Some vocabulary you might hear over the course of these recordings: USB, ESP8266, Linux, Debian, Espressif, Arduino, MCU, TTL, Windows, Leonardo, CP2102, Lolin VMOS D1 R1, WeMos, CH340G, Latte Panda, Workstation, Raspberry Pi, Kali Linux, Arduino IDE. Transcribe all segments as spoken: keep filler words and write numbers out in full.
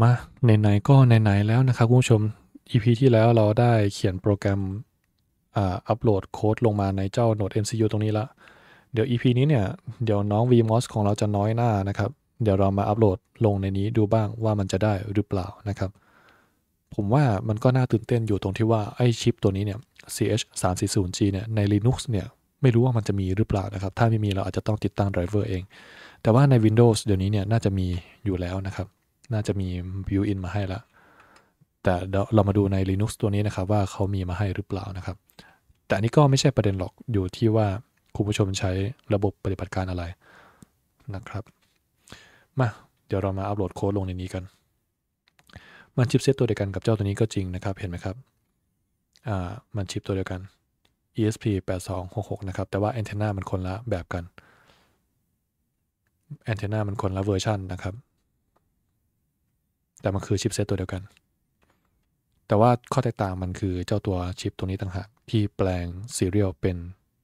มาไหนๆก็ไหนๆแล้วนะครับคุณผู้ชม อี พี ที่แล้วเราได้เขียนโปรแกรมอัปโหลดโค้ดลงมาในเจ้าโหนด เอ็ม ซี ยู ตรงนี้ละเดี๋ยว อี พี นี้เนี่ยเดี๋ยวน้อง วี มอส ของเราจะน้อยหน้านะครับเดี๋ยวเรามาอัปโหลดลงในนี้ดูบ้างว่ามันจะได้หรือเปล่านะครับผมว่ามันก็น่าตื่นเต้นอยู่ตรงที่ว่าไอชิปตัวนี้เนี่ย ซี เอช สามสี่ศูนย์ จี เนี่ยใน Linux เนี่ยไม่รู้ว่ามันจะมีหรือเปล่านะครับถ้าไม่มีเราอาจจะต้องติดตั้งไดรเวอร์เองแต่ว่าใน Windows เดี๋ยวนี้เนี่ยน่าจะมีอยู่แล้วนะครับน่าจะมี built-in มาให้ละแต่เรามาดูใน Linux ตัวนี้นะครับว่าเขามีมาให้หรือเปล่านะครับแต่อันนี้ก็ไม่ใช่ประเด็นหรอกอยู่ที่ว่าคุณผู้ชมใช้ระบบปฏิบัติการอะไรนะครับมาเดี๋ยวเรามาอัปโหลดโค้ดลงในนี้กันมันชิปเซตตัวเดียวกันกับเจ้าตัวนี้ก็จริงนะครับเห็นไหมครับอ่ามันชิปตัวเดียวกัน อี เอส พี แปดสองหกหก นะครับแต่ว่าแอนเทน่ามันคนละแบบกันแอนเทน่ามันคนละเวอร์ชันนะครับแต่มันคือชิปเซตตัวเดียวกันแต่ว่าข้อแตกต่างมันคือเจ้าตัวชิปตัวนี้ต่างหากที่แปลง Serial เป็น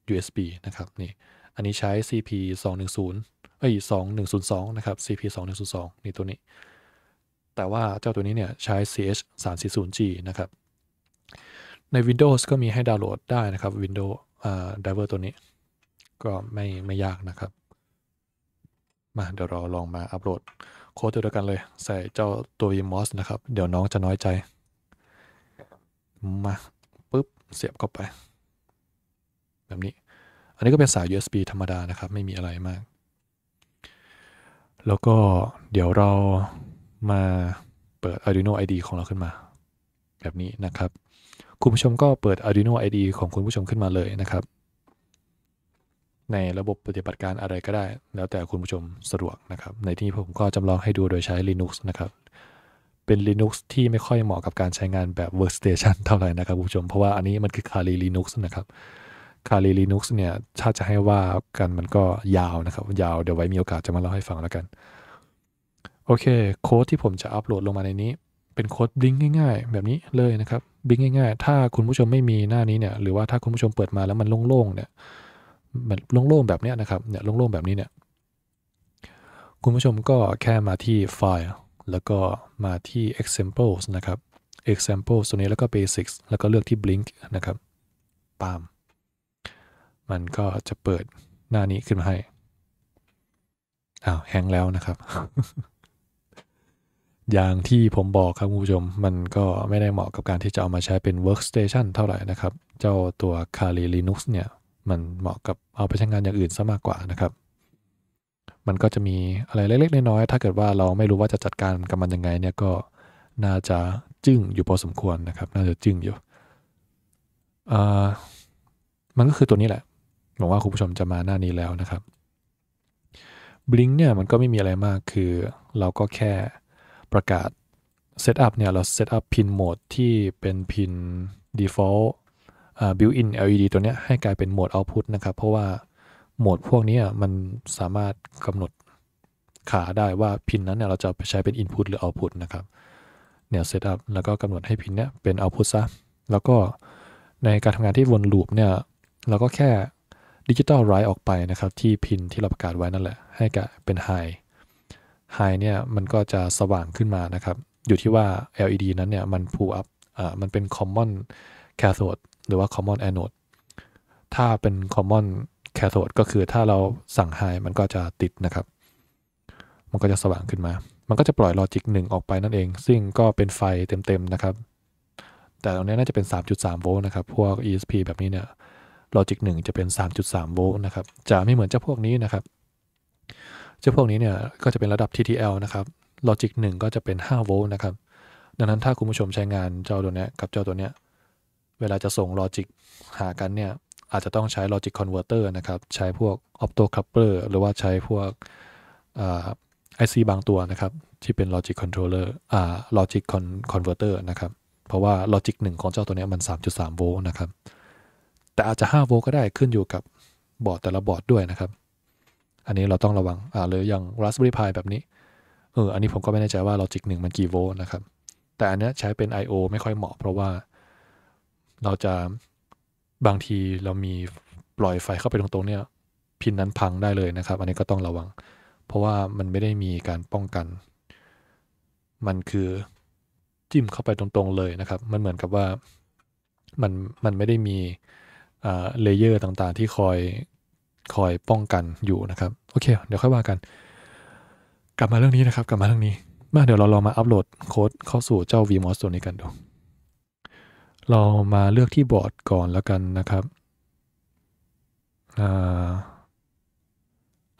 ยู เอส บี นะครับนี่อันนี้ใช้ ซี พี สองหนึ่งศูนย์ เอ้ย สองหนึ่งศูนย์สอง นะครับ ซี พี สองหนึ่งศูนย์สอง นี่ตัวนี้แต่ว่าเจ้าตัวนี้เนี่ยใช้ ซี เอช สามสี่ศูนย์ จี นะครับใน Windows ก็มีให้ดาวน์โหลดได้นะครับ Windows อ่า Driver ตัวนี้ก็ไม่ไม่ยากนะครับมาเดี๋ยวเราลองมาอัปโหลดโค้ดตัวเดียวกันเลยใส่เจ้าตัว วี มอส นะครับเดี๋ยวน้องจะน้อยใจมาปุ๊บเสียบเข้าไปแบบนี้อันนี้ก็เป็นสาย ยู เอส บี ธรรมดานะครับไม่มีอะไรมากแล้วก็เดี๋ยวเรามาเปิด Arduino ไอ ดี อี ของเราขึ้นมาแบบนี้นะครับคุณผู้ชมก็เปิด Arduino ไอ ดี อี ของคุณผู้ชมขึ้นมาเลยนะครับในระบบปฏิบัติการอะไรก็ได้แล้วแต่คุณผู้ชมสะดวกนะครับในที่ผมก็จำลองให้ดูโดยใช้ Linux นะครับเป็น Linux ที่ไม่ค่อยเหมาะกับการใช้งานแบบ Workstation เท่าไหร่นะครับคุณผู้ชมเพราะว่าอันนี้มันคือ Kali Linux นะครับ Kali Linux เนี่ยถ้าจะให้ว่ากันมันก็ยาวนะครับยาวเดี๋ยวไว้มีโอกาสจะมาเล่าให้ฟังแล้วกันโอเคโค้ดที่ผมจะอัปโหลดลงมาในนี้เป็นโค้ดบลิงง่ายๆแบบนี้เลยนะครับบลิงง่ายๆถ้าคุณผู้ชมไม่มีหน้านี้เนี่ยหรือว่าถ้าคุณผู้ชมเปิดมาแล้วมันโล่งๆเนี่ยมันโล่งๆแบบนี้นะครับเนี่ยโล่งๆแบบนี้เนี่ยคุณผู้ชมก็แค่มาที่ไฟล์แล้วก็มาที่ examples นะครับ examples ตัวนี้แล้วก็ basics แล้วก็เลือกที่ blink นะครับปามมันก็จะเปิดหน้านี้ขึ้นมาให้อ้าวแฮงแล้วนะครับ อย่างที่ผมบอกครับคุณผู้ชมมันก็ไม่ได้เหมาะกับการที่จะเอามาใช้เป็น workstation เท่าไหร่นะครับเจ้าตัว Kali Linux เนี่ยมันเหมาะกับเอาไปใช้งานอย่างอื่นซะมากกว่านะครับมันก็จะมีอะไรเล็กๆน้อยๆถ้าเกิดว่าเราไม่รู้ว่าจะจัดการกับมันยังไงเนี่ยก็น่าจะจึ้งอยู่พอสมควรนะครับน่าจะจึ้งอยู่อ่ามันก็คือตัวนี้แหละหวังว่าคุณผู้ชมจะมาหน้านี้แล้วนะครับ Blink เนี่ยมันก็ไม่มีอะไรมากคือเราก็แค่ประกาศ Setup เนี่ยเราเซตอัพพินโหมดที่เป็นพิน Default uh, Built-in แอล อี ดี ตัวเนี้ยให้กลายเป็นโหมด Output นะครับเพราะว่าโหมดพวกนี้มันสามารถกำหนดขาได้ว่าพินนั้นเนี่ยเราจะไปใช้เป็น Input หรือ Output นะครับเนี่ย Setup แล้วก็กำหนดให้พินเนี้ยเป็น Output ซะแล้วก็ในการทำงานที่วนลูปเนี่ยเราก็แค่ Digital Write ออกไปนะครับที่พินที่เราประกาศไว้นั่นแหละให้กลายเป็น Highไฮเนี่ยมันก็จะสว่างขึ้นมานะครับอยู่ที่ว่า แอล อี ดี นั้นเนี่ยมันพูอัพอ่ามันเป็น common cathode หรือว่า common anode ถ้าเป็น common cathode ก็คือถ้าเราสั่ง high มันก็จะติดนะครับมันก็จะสว่างขึ้นมามันก็จะปล่อย logic หนึ่งออกไปนั่นเองซึ่งก็เป็นไฟเต็มๆนะครับแต่ตรงนี้น่าจะเป็น สามจุดสาม โวลต์นะครับพวก อี เอส พี แบบนี้เนี่ย logic หนึ่งจะเป็น สามจุดสาม โวลต์นะครับจะไม่เหมือนเจ้าพวกนี้นะครับเจ้าพวกนี้เนี่ยก็จะเป็นระดับ ที ที แอล นะครับ Logic หนึ่งก็จะเป็นห้าโวลต์นะครับดังนั้นถ้าคุณผู้ชมใช้งานเจ้าตัวนี้กับเจ้าตัวนี้เวลาจะส่ง Logic หากันเนี่ยอาจจะต้องใช้ Logic Converter นะครับใช้พวก Opto Coupler หรือว่าใช้พวกอ่า ไอ ซี บางตัวนะครับที่เป็น Logic Controller อ่า Logic Converter นะครับเพราะว่า Logic หนึ่งของเจ้าตัวนี้มัน สามจุดสาม โวลต์นะครับแต่อาจจะห้าโวลต์ก็ได้ขึ้นอยู่กับบอร์ดแต่ละบอร์ดด้วยนะครับอันนี้เราต้องระวังอ่าเลยอย่าง Raspberry Pi แบบนี้เอออันนี้ผมก็ไม่แน่ใจว่า Logic หนึ่งมันกี่โวลต์นะครับแต่อันนี้ใช้เป็น ไอ โอ ไม่ค่อยเหมาะเพราะว่าเราจะบางทีเรามีปล่อยไฟเข้าไปตรงๆเนี่ยพินนั้นพังได้เลยนะครับอันนี้ก็ต้องระวังเพราะว่ามันไม่ได้มีการป้องกัน มันคือจิ้มเข้าไปตรงๆเลยนะครับมันเหมือนกับว่ามันมันไม่ได้มีเลเยอร์ต่างๆที่คอยคอยป้องกันอยู่นะครับโอเคเดี๋ยวค่อยว่ากันกลับมาเรื่องนี้นะครับกลับมาเรื่องนี้มาเดี๋ยวเราลองมาอัปโหลดโค้ดเข้าสู่เจ้า วีมอส ตัวนี้กันดูเรามาเลือกที่บอร์ดก่อนแล้วกันนะครับอ่า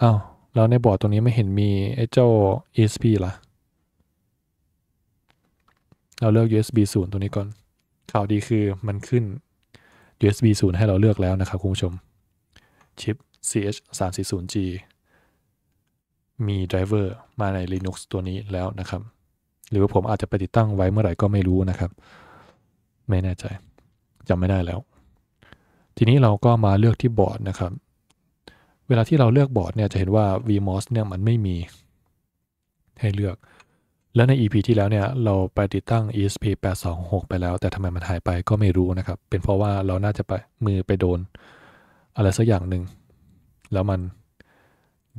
อ้าวแล้วในบอร์ดตัวนี้ไม่เห็นมีไอ้เจ้า อี เอส พี ล่ะเราเลือก ยู เอส บี ศูนย์ ตัวนี้ก่อนข่าวดีคือมันขึ้น ยู เอส บี ศูนย์ ให้เราเลือกแล้วนะครับคุณผู้ชมชิป ซี เอช สามสี่ศูนย์ จี มีไดรเวอร์มาใน Linux ตัวนี้แล้วนะครับหรือว่าผมอาจจะไปติดตั้งไว้เมื่อไหร่ก็ไม่รู้นะครับไม่แน่ใจจำไม่ได้แล้วทีนี้เราก็มาเลือกที่บอร์ดนะครับเวลาที่เราเลือกบอร์ดเนี่ยจะเห็นว่า วีมอส เนี่ยมันไม่มีให้เลือกแล้วใน อี พี ที่แล้วเนี่ยเราไปติดตั้ง อี เอส พี แปดสองหก ไปแล้วแต่ทำไมมันหายไปก็ไม่รู้นะครับเป็นเพราะว่าเราน่าจะไปมือไปโดนอะไรสักอย่างหนึ่งแล้วมัน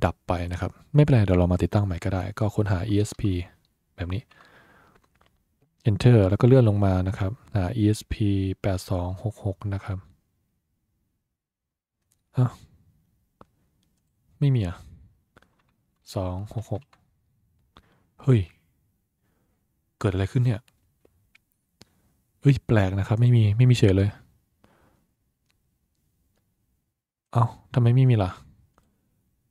ดับไปนะครับไม่เป็นไรเดี๋ยวเรามาติดตั้งใหม่ก็ได้ก็ค้นหา อี เอส พี แบบนี้ Enter แล้วก็เลื่อนลงมานะครับหา อี เอส พี แปดสองหกหก นะครับอ้าวไม่มีอ่ะสองหกหกเฮ้ยเกิดอะไรขึ้นเนี่ยเฮ้ยแปลกนะครับไม่มีไม่มีเฉยเลยเอ้าทำไมไม่มีล่ะ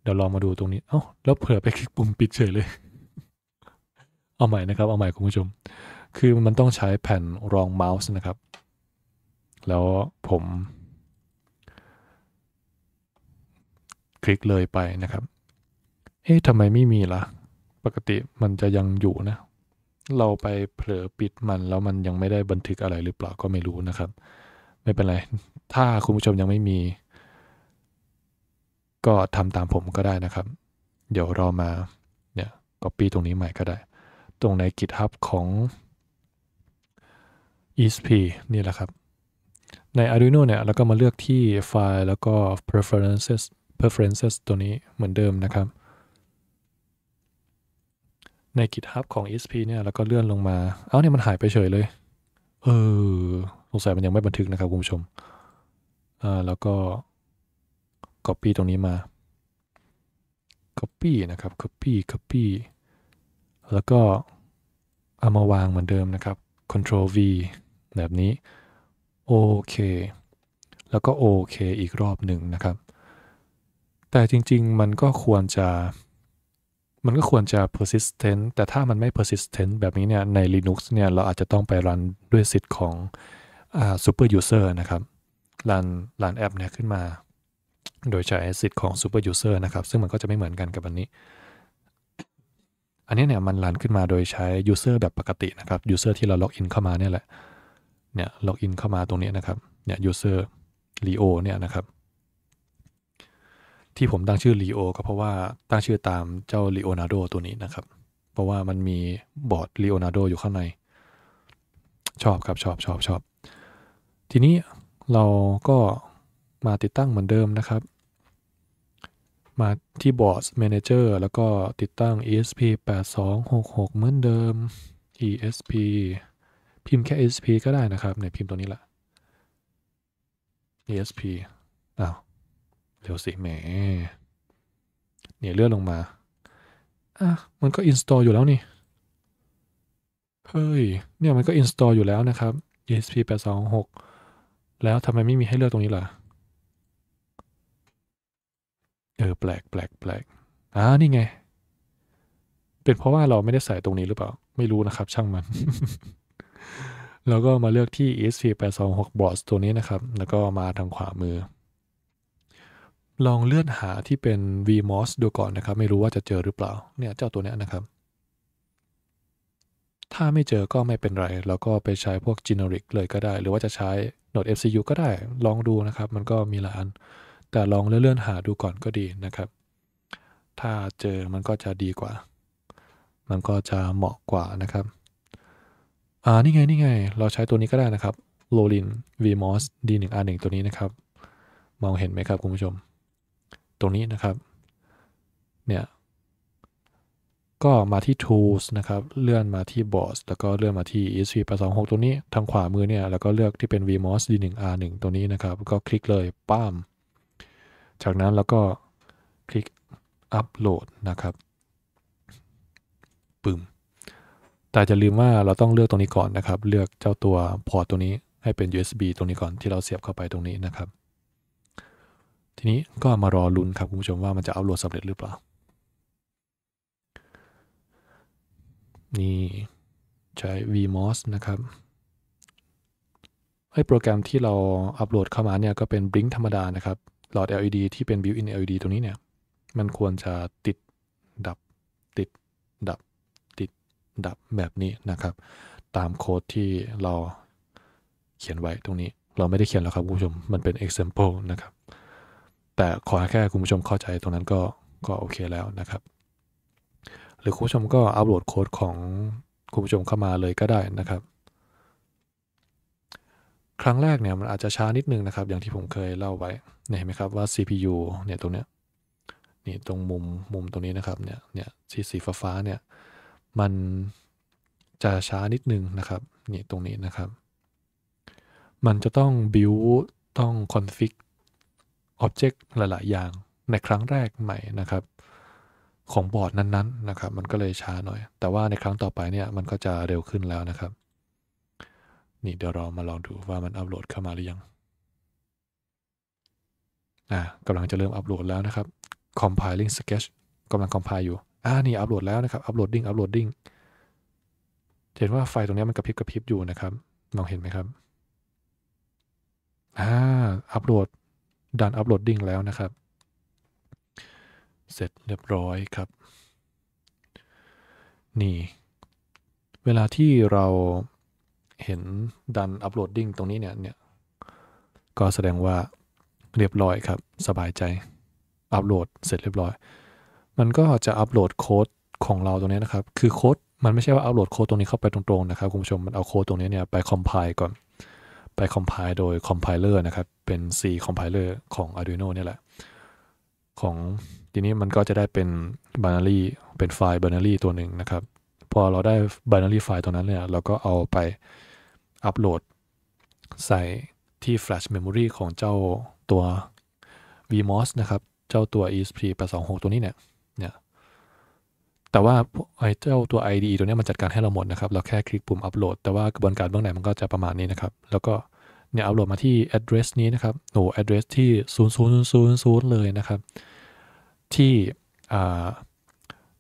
เดี๋ยวลองมาดูตรงนี้เอ้าแล้วเผลอไปคลิกปุ่มปิดเฉยเลย เอาใหม่นะครับเอาใหม่คุณผู้ชมคือมันต้องใช้แผ่นรองเมาส์นะครับแล้วผมคลิกเลยไปนะครับเอ๊ะทำไมไม่มีล่ะปกติมันจะยังอยู่นะเราไปเผลอปิดมันแล้วมันยังไม่ได้บันทึกอะไรหรือเปล่าก็ไม่รู้นะครับไม่เป็นไรถ้าคุณผู้ชมยังไม่มีก็ทำตามผมก็ได้นะครับเดี๋ยวรอมาเนี่ย copy ตรงนี้ใหม่ก็ได้ตรงใน GitHub ของ อี เอส พี นี่แหละครับใน Arduino เนี่ยแล้วก็มาเลือกที่ไฟล์แล้วก็ preferences preferences ตัวนี้เหมือนเดิมนะครับใน GitHub ของ อี เอส พี เนี่ยแล้วก็เลื่อนลงมาเอ้าเนี่ยมันหายไปเฉยเลยเออสงสัยมันยังไม่บันทึกนะครับคุณผู้ชมอ่าแล้วก็ copy ตรงนี้มา copy นะครับ copy copy แล้วก็เอามาวางเหมือนเดิมนะครับ Control V แบบนี้โอเคแล้วก็โอเคอีกรอบหนึ่งนะครับแต่จริงๆมันก็ควรจะมันก็ควรจะ persistent แต่ถ้ามันไม่ persistent แบบนี้เนี่ยใน Linux เนี่ยเราอาจจะต้องไปรันด้วยสิทธิ์ของอ่า super user นะครับรันรันแอปเนี่ยขึ้นมาโดยใช้สิทธิ์ของ super user นะครับซึ่งมันก็จะไม่เหมือนกันกับอันนี้อันนี้เนี่ยมันรันขึ้นมาโดยใช้ user แบบปกตินะครับ user ที่เราล็อกอินเข้ามาเนี่ยแหละเนี่ยล็อกอินเข้ามาตรงนี้นะครับเนี่ย user leo เนี่ยนะครับที่ผมตั้งชื่อ Leo ก็เพราะว่าตั้งชื่อตามเจ้า Leonardo ตัวนี้นะครับเพราะว่ามันมีบอร์ด Leonardo อยู่ข้างในชอบครับชอบชอบชอบทีนี้เราก็มาติดตั้งเหมือนเดิมนะครับมาที่บอร์ด Manager แล้วก็ติดตั้ง อี เอส พี แปดสองหกหก เหมือนเดิม อี เอส พี พิมพ์แค่ อี เอส พี ก็ได้นะครับเนี่ยพิมพ์ตัวนี้แหละ อี เอส พี อ้าวเร็วสิแหมเนี่ยเลื่อนลงมาอ่ะมันก็ install อยู่แล้วนี่เฮ้ยเนี่ยมันก็ install อยู่แล้วนะครับ อี เอส พี แปดสองหก แล้วทำไมไม่มีให้เลือกตรงนี้ล่ะเออแปลกแปลกแปลกอ่านี่ไงเป็นเพราะว่าเราไม่ได้ใส่ตรงนี้หรือเปล่าไม่รู้นะครับช่างมัน แล้วก็มาเลือกที่ อี เอส พี แปดสองหก board ตัวนี้นะครับแล้วก็มาทางขวามือลองเลื่อนหาที่เป็น วีมอส ดูก่อนนะครับไม่รู้ว่าจะเจอหรือเปล่าเนี่ยเจ้าตัวนี้นะครับถ้าไม่เจอก็ไม่เป็นไรแล้วก็ไปใช้พวก generic เลยก็ได้หรือว่าจะใช้ Node เอ็ม ซี ยู ก็ได้ลองดูนะครับมันก็มีหลายอันแต่ลองเลื่อนหาดูก่อนก็ดีนะครับถ้าเจอมันก็จะดีกว่ามันก็จะเหมาะกว่านะครับอ่านี่ไงนี่ไงเราใช้ตัวนี้ก็ได้นะครับ Lolin วีมอส ดี หนึ่ง อาร์ หนึ่ง ตัวนี้นะครับมองเห็นไหมครับคุณผู้ชมตรงนี้นะครับเนี่ย ก็มาที่ Tools นะครับเลื่อนมาที่ Boards แล้วก็เลื่อนมาที่ อี เอส พี แปดสองหก ตัวนี้ทางขวามือเนี่ยแล้วก็เลือกที่เป็น วี มอส ดี หนึ่ง อาร์ หนึ่ง ตัวนี้นะครับก็คลิกเลยป้ามจากนั้นแล้วก็คลิกอัปโหลดนะครับปึ้มแต่จะลืมว่าเราต้องเลือกตรงนี้ก่อนนะครับเลือกเจ้าตัวพอร์ตตัวนี้ให้เป็น ยู เอส บี ตรงนี้ก่อนที่เราเสียบเข้าไปตรงนี้นะครับทีนี้ก็มารอลุ้นครับคุณผู้ชมว่ามันจะอัปโหลดสำเร็จหรือเปล่านี่ใช้ วี มอส นะครับไอ้โปรแกรมที่เราอัปโหลดเข้ามาเนี่ยก็เป็น Blink ธรรมดานะครับหลอด แอล อี ดี ที่เป็น Built-in แอล อี ดี ตัวนี้เนี่ยมันควรจะติดดับติดดับติดดับแบบนี้นะครับตามโค้ดที่เราเขียนไว้ตรงนี้เราไม่ได้เขียนแล้วครับคุณผู้ชมมันเป็น example นะครับแต่ขอแค่คุณผู้ชมเข้าใจตรงนั้นก็ก็โอเคแล้วนะครับหรือคุณผู้ชมก็อัปโหลดโค้ดของคุณผู้ชมเข้ามาเลยก็ได้นะครับครั้งแรกเนี่ยมันอาจจะช้านิดนึงนะครับอย่างที่ผมเคยเล่าไว้เห็นไหมครับว่า ซี พี ยู เนี่ยตรงเนี้ยนี่ตรงมุมมุมตรงนี้นะครับเนี่ยเนี่ยสีสีฟ้าเนี่ยมันจะช้านิดนึงนะครับนี่ตรงนี้นะครับมันจะต้อง build ต้อง config object หลายๆอย่างในครั้งแรกใหม่นะครับของบอร์ดนั้นๆนะครับมันก็เลยช้าหน่อยแต่ว่าในครั้งต่อไปเนี่ยมันก็จะเร็วขึ้นแล้วนะครับนี่เดี๋ยวเรามาลองดูว่ามันอัปโหลดเข้ามาหรือยังอ่ากำลังจะเริ่มอัปโหลดแล้วนะครับ compiling sketch กำลัง compile อยู่อ่านี่อัปโหลดแล้วนะครับ uploading uploading เห็นว่าไฟตรงนี้มันกระพริบกระพริบอยู่นะครับมองเห็นไหมครับอ่าอัปโหลดดัน uploading แล้วนะครับเสร็จเรียบร้อยครับนี่เวลาที่เราเห็นดันอัปโหลดดิ้งตรงนี้เนี่ยเนี่ยก็แสดงว่าเรียบร้อยครับสบายใจอัปโหลดเสร็จเรียบร้อยมันก็จะอัปโหลดโค้ดของเราตรงนี้นะครับคือโค้ดมันไม่ใช่ว่าอัปโหลดโค้ดตรงนี้เข้าไปตรงๆนะครับคุณผู้ชมมันเอาโค้ดตรงนี้เนี่ยไปคอมไพล์ก่อนไปคอมไพล์โดยคอมไพเลอร์นะครับเป็น C compiler ของ Arduino เนี่ยแหละของทีนี้มันก็จะได้เป็น binary เป็นไฟล์ binary ตัวหนึ่งนะครับพอเราได้ binary ไฟล์ตัวนั้นเนี่ยเราก็เอาไปอัปโหลดใส่ที่ flash memory ของเจ้าตัว วี มอส นะครับเจ้าตัว อี เอส พี แปดสองหก ตัวนี้เนี่ยเนี่ยแต่ว่าไอ้เจ้าตัว ไอ ดี อี ตัวนี้มันจัดการให้เราหมดนะครับเราแค่คลิกปุ่มอัปโหลดแต่ว่ากระบวนการเบื้องหลังมันก็จะประมาณนี้นะครับแล้วก็เนี่ยอัปโหลดมาที่ address นี้นะครับโห address ที่ ศูนย์ ศูนย์ ศูนย์ ศูนย์ เลยนะครับที่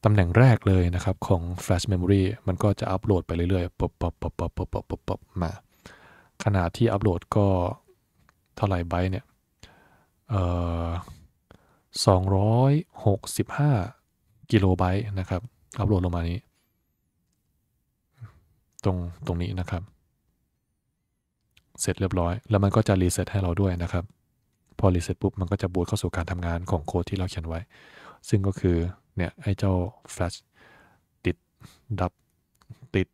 ตำแหน่งแรกเลยนะครับของ flash memory มันก็จะอัปโหลดไปเรื่อยๆปบปบปบปบปบปบมาขนาดที่อัปโหลดก็เท่าไหร่ไบต์เนี่ยสองร้อยหกสิบห้ากิโลไบต์นะครับอัปโหลดลงมานี้ตรงตรงนี้นะครับเสร็จเรียบร้อยแล้วมันก็จะรีเซ็ตให้เราด้วยนะครับพอรีเซ็ตปุ๊บมันก็จะบูตเข้าสู่การทำงานของโค้ดที่เราเขียนไว้ซึ่งก็คือเนี่ยไอ้เจ้า flash ติดดับติด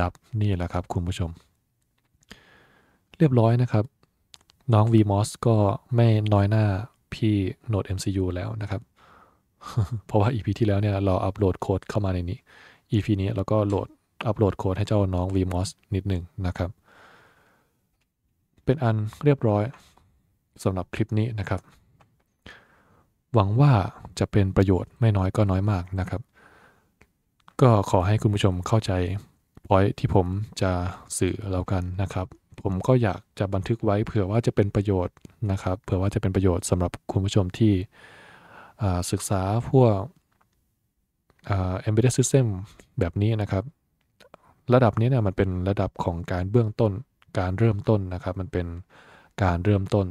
ดับนี่แหละครับคุณผู้ชมเรียบร้อยนะครับน้อง วี มอส ก็ไม่น้อยหน้าพี่โหนด เอ็ม ซี ยู แล้วนะครับเพราะว่า อี พี ที่แล้วเนี่ยเราอัปโหลดโค้ดเข้ามาในนี้ อี พี นี้เราก็โหลดอัปโหลดโค้ดให้เจ้าน้อง วี มอส นิดหนึ่งนะครับเป็นอันเรียบร้อยสำหรับคลิปนี้นะครับหวังว่าจะเป็นประโยชน์ไม่น้อยก็น้อยมากนะครับก็ขอให้คุณผู้ชมเข้าใจพอยท์ที่ผมจะสื่อแล้วกันนะครับผมก็อยากจะบันทึกไว้เผื่อว่าจะเป็นประโยชน์นะครับเผื่อว่าจะเป็นประโยชน์สำหรับคุณผู้ชมที่ศึกษาพวก Embedded System แบบนี้นะครับระดับนี้เนี่ยมันเป็นระดับของการเบื้องต้นการเริ่มต้นนะครับมันเป็นการเริ่มต้น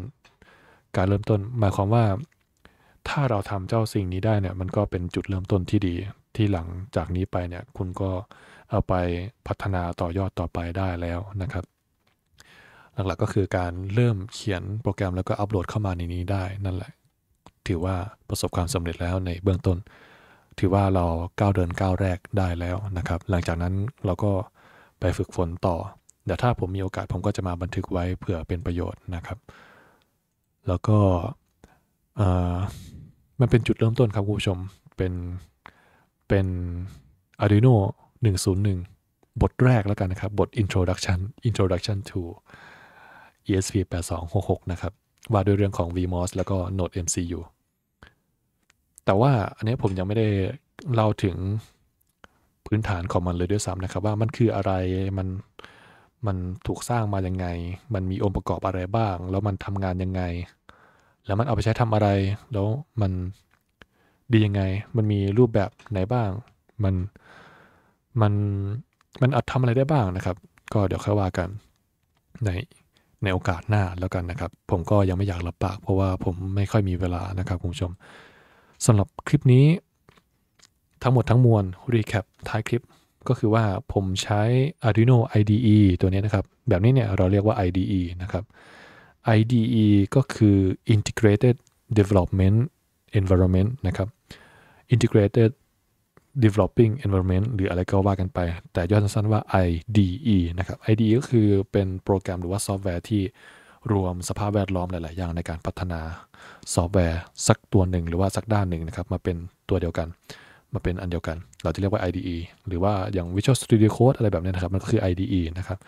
การเริ่มต้นหมายความว่าถ้าเราทำเจ้าสิ่งนี้ได้เนี่ยมันก็เป็นจุดเริ่มต้นที่ดีที่หลังจากนี้ไปเนี่ยคุณก็เอาไปพัฒนาต่อยอดต่อไปได้แล้วนะครับหลักๆก็คือการเริ่มเขียนโปรแกรมแล้วก็อัปโหลดเข้ามาในนี้ได้นั่นแหละถือว่าประสบความสำเร็จแล้วในเบื้องต้นถือว่าเราก้าวเดินก้าวแรกได้แล้วนะครับหลังจากนั้นเราก็ไปฝึกฝนต่อแต่ถ้าผมมีโอกาสผมก็จะมาบันทึกไว้เผื่อเป็นประโยชน์นะครับแล้วก็มันเป็นจุดเริ่มต้นครับคุณผู้ชมเป็นเป็น Arduino หนึ่งศูนย์หนึ่งบทแรกแล้วกันนะครับบท Introduction Introduction to อี เอส พี แปดสองหกหกนะครับว่าด้วยเรื่องของ วี มอส แล้วก็ Node เอ็ม ซี ยู แต่ว่าอันนี้ผมยังไม่ได้เล่าถึงพื้นฐานของมันเลยด้วยซ้ำนะครับว่ามันคืออะไรมันมันถูกสร้างมายังไงมันมีองค์ประกอบอะไรบ้างแล้วมันทำงานยังไงแล้วมันเอาไปใช้ทำอะไรแล้วมันดียังไงมันมีรูปแบบไหนบ้างมันมันมันเอาทำอะไรได้บ้างนะครับก็เดี๋ยวค่อยว่ากันในในโอกาสหน้าแล้วกันนะครับผมก็ยังไม่อยากรับปากเพราะว่าผมไม่ค่อยมีเวลานะครับคุณผู้ชมสำหรับคลิปนี้ทั้งหมดทั้งมวลรีแคปท้ายคลิปก็คือว่าผมใช้ Arduino ไอ ดี อี ตัวนี้นะครับแบบนี้เนี่ยเราเรียกว่า ไอ ดี อี นะครับ ไอ ดี อี ก็คือ Integrated Development Environment นะครับ Integrated Developing Environment หรืออะไรก็ว่ากันไปแต่ย่อสั้นๆว่า ไอ ดี อี นะครับ ไอ ดี อี ก็คือเป็นโปรแกรมหรือว่าซอฟต์แวร์ที่รวมสภาพแวดล้อมหลายๆอย่างในการพัฒนาซอฟต์แวร์สักตัวหนึ่งหรือว่าสักด้านหนึ่งนะครับมาเป็นตัวเดียวกันมาเป็นอันเดียวกันเราจะเรียกว่า ไอ ดี อี หรือว่าอย่าง Visual Studio Code อะไรแบบนี้นะครับมันก็คือ ไอ ดี อี นะครับ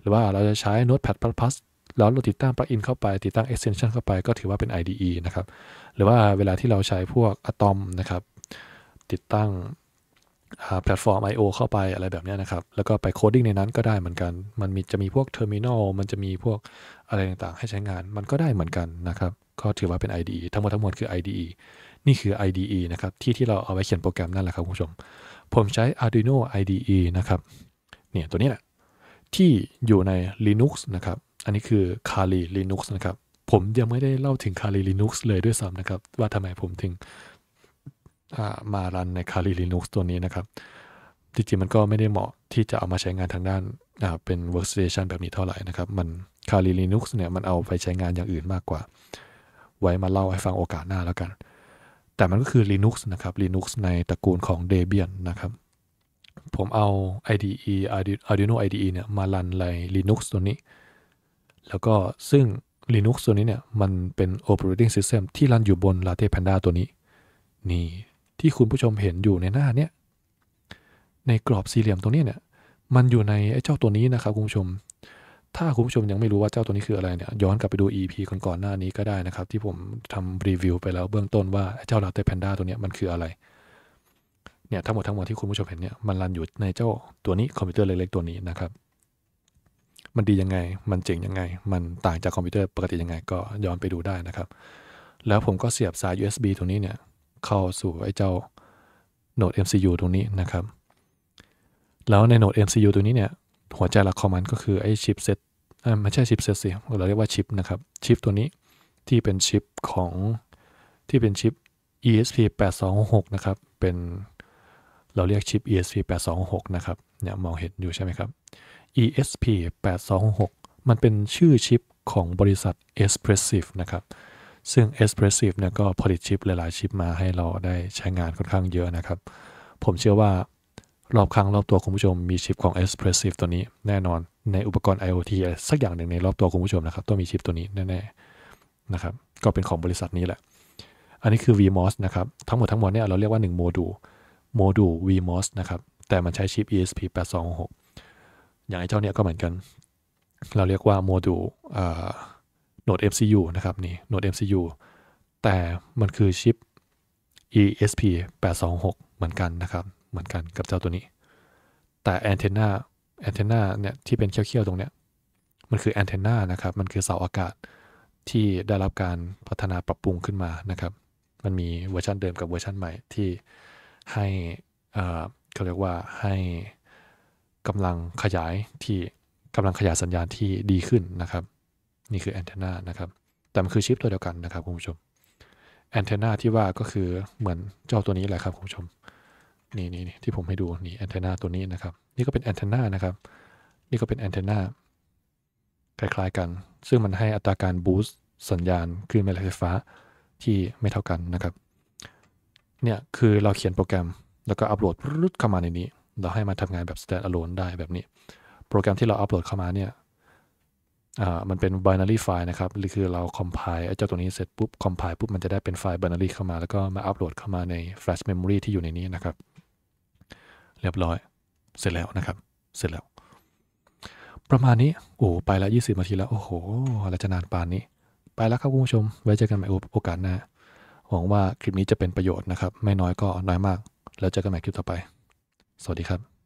หรือว่าเราจะใช้ Notepad พลัส พลัส แล้วเราติดตั้ง Plugin เข้าไปติดตั้ง Extension เข้าไปก็ถือว่าเป็น ไอ ดี อี นะครับหรือว่าเวลาที่เราใช้พวก Atom นะครับติดตั้งแพลตฟอร์ม ไอ โอ เข้าไปอะไรแบบนี้นะครับแล้วก็ไปโคดดิ้งในนั้นก็ได้เหมือนกันมันมีจะมีพวก Terminal มันจะมีพวกอะไรต่างๆให้ใช้งานมันก็ได้เหมือนกันนะครับก็ถือว่าเป็น ไอ ดี อี ทั้งหมดทั้งมวลคือ ไอ ดี อี นี่คือ ไอ ดี อี นะครับที่ที่เราเอาไว้เขียนโปรแกรมนั่นแหละครับคุณผู้ชมผมใช้ Arduino ไอ ดี อี นะครับเนี่ยตัวนี้แหละที่อยู่ใน Linux นะครับอันนี้คือ Kali Linux นะครับผมยังไม่ได้เล่าถึง Kali Linux เลยด้วยซ้ำนะครับว่าทำไมผมถึงมารันใน Kali Linux ตัวนี้นะครับจริงๆมันก็ไม่ได้เหมาะที่จะเอามาใช้งานทางด้านเป็น Workstation แบบนี้เท่าไหร่นะครับมัน Kali Linux เนี่ยมันเอาไปใช้งานอย่างอื่นมากกว่าไว้มาเล่าให้ฟังโอกาสหน้าแล้วกันแต่มันก็คือ Linux นะครับ Linux ในตระกูลของ Debian นะครับผมเอา ไอ ดี อี Arduino ไอ ดี อี เนี่ยมารันใน Linux ตัวนี้แล้วก็ซึ่ง Linux ตัวนี้เนี่ยมันเป็น Operating System ที่รันอยู่บน Latte Panda ตัวนี้นี่ที่คุณผู้ชมเห็นอยู่ในหน้าเนี้ยในกรอบสี่เหลี่ยมตรงนี้เนี่ยมันอยู่ในไอ้เจ้าตัวนี้นะครับคุณผู้ชมถ้าคุณผู้ชมยังไม่รู้ว่าเจ้าตัวนี้คืออะไรเนี่ยย้อนกลับไปดู อี พี ก่อนๆหน้านี้ก็ได้นะครับที่ผมทำรีวิวไปแล้วเบื้องต้นว่าเจ้า Latte Panda ตัวนี้มันคืออะไรเนี่ยทั้งหมดทั้งมวลที่คุณผู้ชมเห็นเนี่ยมันรันอยู่ในเจ้าตัวนี้คอมพิวเตอร์เล็กๆตัวนี้นะครับมันดียังไงมันเจ๋งยังไงมันต่างจากคอมพิวเตอร์ปกติยังไงก็ย้อนไปดูได้นะครับแล้วผมก็เสียบสาย ยู เอส บี ตรงนี้เนี่ยเข้าสู่ไอ้เจ้า Node เอ็ม ซี ยู ตรงนี้นะครับแล้วใน Node เอ็ม ซี ยู ตัวนี้เนี่ยหัวใจหลักของมันก็คือไอ้ชิปเซตไม่ใช่ชิปเซตสิเราเรียกว่าชิปนะครับชิปตัวนี้ที่เป็นชิปของที่เป็นชิป อี เอส พี แปดสองหกหกนะครับเป็นเราเรียกชิป อี เอส พี แปดสองหกหกนะครับเนี่ยมองเห็นอยู่ใช่ไหมครับ อี เอส พี แปดสองหกหก มันเป็นชื่อชิปของบริษัท Espressif นะครับซึ่ง Espressif เนี่ยก็ผลิตชิปหลายๆชิปมาให้เราได้ใช้งานค่อนข้างเยอะนะครับผมเชื่อว่ารอบข้างรอบตัวคุณผู้ชมมีชิปของ Espressif ตัวนี้แน่นอนในอุปกรณ์ IoT อะไรสักอย่างหนึ่งในรอบตัวคุณผู้ชมนะครับต้องมีชิปตัวนี้แน่ๆนะครับก็เป็นของบริษัทนี้แหละอันนี้คือ วี มอส นะครับทั้งหมดทั้งมวลเนี่ยเราเรียกว่าหนึ่งโมดูลโมดูล วี มอส นะครับแต่มันใช้ชิป อี เอส พี แปดสองหกหกอย่างไอ้เจ้าเนี่ยก็เหมือนกันเราเรียกว่าโมดูลNode เอ็ม ซี ยู นะครับนี่ Node เอ็ม ซี ยู แต่มันคือชิป อี เอส พี แปดสองหก เหมือนกันนะครับเหมือนกันกับเจ้าตัวนี้แต่แอนเทนนาแอนเทนนาเนี่ยที่เป็นเขี้ยวๆตรงเนี้ยมันคือแอนเทนนานะครับมันคือเสาอากาศที่ได้รับการพัฒนาปรับปรุงขึ้นมานะครับมันมีเวอร์ชันเดิมกับเวอร์ชันใหม่ที่ให้อ่าเขาเรียกว่าให้กำลังขยายที่กำลังขยายสัญญาณที่ดีขึ้นนะครับนี่คือแอนเทนนานะครับแต่มันคือชิปตัวเดียวกันนะครับคุณผู้ชมแอนเทนนาที่ว่าก็คือเหมือนเจ้าตัวนี้แหละครับคุณผู้ชมนี่นี่ที่ผมให้ดูนี่แอนเทนนาตัวนี้นะครับนี่ก็เป็นแอนเทนนานะครับนี่ก็เป็นแอนเทนนาคล้ายๆกันซึ่งมันให้อัตราการบูสต์สัญญาณคลื่นแม่เหล็กไฟฟ้าที่ไม่เท่ากันนะครับเนี่ยคือเราเขียนโปรแกรมแล้วก็อัปโหลดรุดเข้ามาในนี้เราให้มันทำงานแบบ stand alone ได้แบบนี้โปรแกรมที่เราอัปโหลดเข้ามาเนี่ยมันเป็น binary file นะครับหรือคือเรา compile ไอ้เจ้าตัวนี้เสร็จปุ๊บ compile ปุ๊บมันจะได้เป็นไฟล์ binary เข้ามาแล้วก็มาอัปโหลดเข้ามาใน flash memory ที่อยู่ในนี้นะครับ เรียบร้อยเสร็จแล้วนะครับเสร็จแล้วประมาณนี้โอ้ไปละยี่สิบนาทีแล้วโอ้โหอะไรจะนานปานนี้ไปแล้วครับคุณผู้ชมไว้เจอกันใหม่โอกาสหน้าหวังว่าคลิปนี้จะเป็นประโยชน์นะครับไม่น้อยก็น้อยมากแล้วเจอกันใหม่คลิปต่อไปสวัสดีครับ